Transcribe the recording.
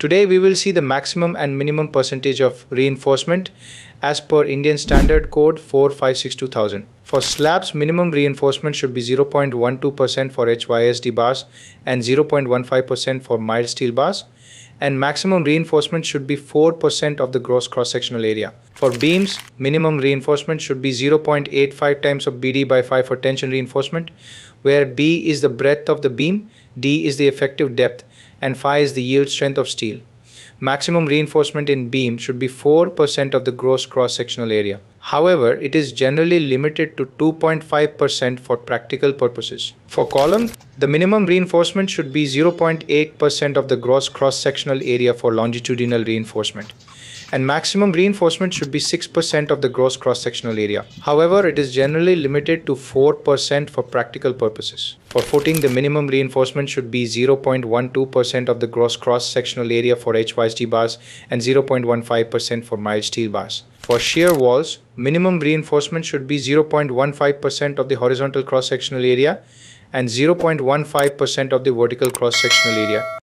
Today we will see the maximum and minimum percentage of reinforcement as per Indian Standard Code 456:2000. For slabs, minimum reinforcement should be 0.12% for HYSD bars and 0.15% for mild steel bars, and maximum reinforcement should be 4% of the gross cross-sectional area. For beams, minimum reinforcement should be 0.85 times of BD by 5 for tension reinforcement, where B is the breadth of the beam, D is the effective depth, and phi is the yield strength of steel. Maximum reinforcement in beam should be 4% of the gross cross-sectional area. However, it is generally limited to 2.5% for practical purposes. For column, the minimum reinforcement should be 0.8% of the gross cross-sectional area for longitudinal reinforcement, and maximum reinforcement should be 6% of the gross cross-sectional area. However, it is generally limited to 4% for practical purposes. For footing, the minimum reinforcement should be 0.12% of the gross cross-sectional area for HYSD bars and 0.15% for mild steel bars. For shear walls, minimum reinforcement should be 0.15% of the horizontal cross-sectional area and 0.15% of the vertical cross-sectional area.